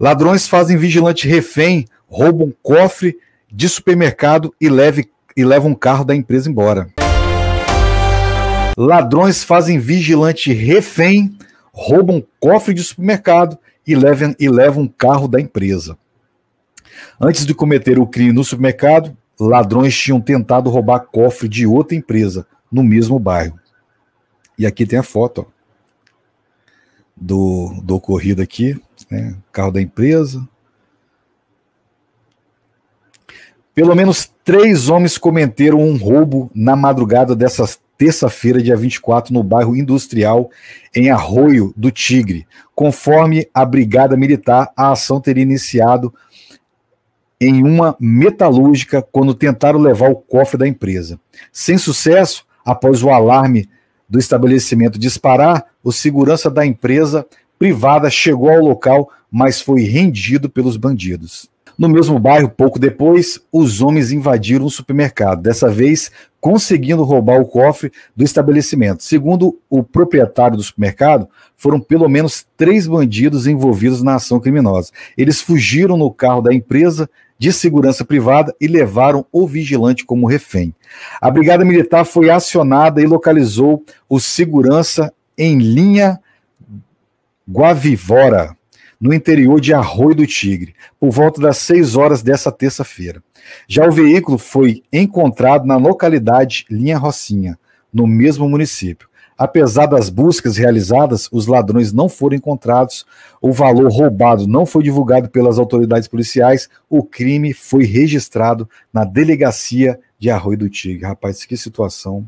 Ladrões fazem vigilante refém, roubam cofre de supermercado e levam um carro da empresa embora. Ladrões fazem vigilante refém, roubam cofre de supermercado e levam um carro da empresa. Antes de cometer o crime no supermercado, ladrões tinham tentado roubar cofre de outra empresa, no mesmo bairro. E aqui tem a foto, ó, do ocorrido aqui, né, carro da empresa. Pelo menos 3 homens cometeram um roubo na madrugada dessa terça-feira, dia 24, no bairro Industrial, em Arroio do Tigre. Conforme a Brigada Militar, a ação teria iniciado em uma metalúrgica quando tentaram levar o cofre da empresa. Sem sucesso, após o alarme do estabelecimento disparar, o segurança da empresa privada chegou ao local, mas foi rendido pelos bandidos. No mesmo bairro, pouco depois, os homens invadiram um supermercado, dessa vez conseguindo roubar o cofre do estabelecimento. Segundo o proprietário do supermercado, foram pelo menos 3 bandidos envolvidos na ação criminosa. Eles fugiram no carro da empresa de segurança privada e levaram o vigilante como refém. A Brigada Militar foi acionada e localizou o segurança em linha Guavivora, no interior de Arroio do Tigre, por volta das 6 horas dessa terça-feira. Já o veículo foi encontrado na localidade Linha Rocinha, no mesmo município. Apesar das buscas realizadas, os ladrões não foram encontrados, o valor roubado não foi divulgado pelas autoridades policiais, o crime foi registrado na delegacia de Arroio do Tigre. Rapaz, que situação.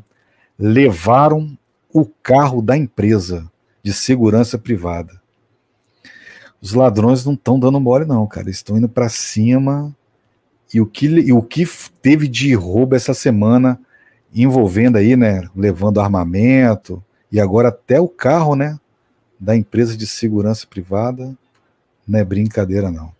Levaram o carro da empresa de segurança privada. Os ladrões não estão dando mole não, cara. Eles estão indo para cima. E o que teve de roubo essa semana, envolvendo aí, né, levando armamento, e agora até o carro, né, da empresa de segurança privada, não é brincadeira não.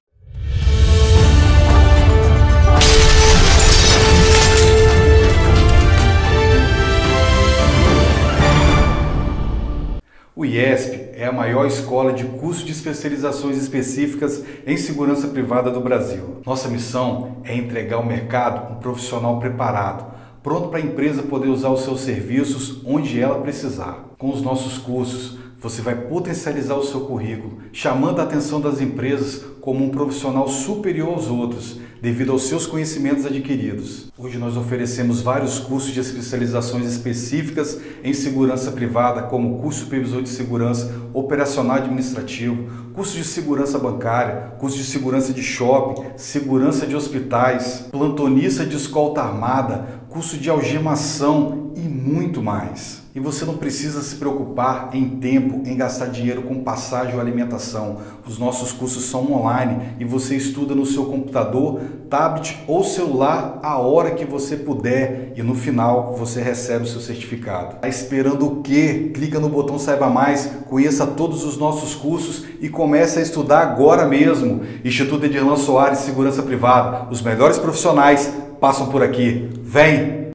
O IESP é a maior escola de curso de especializações específicas em segurança privada do Brasil. Nossa missão é entregar ao mercado um profissional preparado, pronto para a empresa poder usar os seus serviços onde ela precisar. Com os nossos cursos, você vai potencializar o seu currículo, chamando a atenção das empresas como um profissional superior aos outros, devido aos seus conhecimentos adquiridos. Hoje nós oferecemos vários cursos de especializações específicas em segurança privada, como curso supervisor de segurança operacional administrativo, curso de segurança bancária, curso de segurança de shopping, segurança de hospitais, plantonista de escolta armada, curso de algemação e muito mais. E você não precisa se preocupar em tempo, em gastar dinheiro com passagem ou alimentação. Os nossos cursos são online e você estuda no seu computador, tablet ou celular a hora que você puder e no final você recebe o seu certificado. Tá esperando o quê? Clica no botão Saiba Mais, conheça todos os nossos cursos e comece a estudar agora mesmo. Instituto Edirlan Soares Segurança Privada, os melhores profissionais passam por aqui. Vem!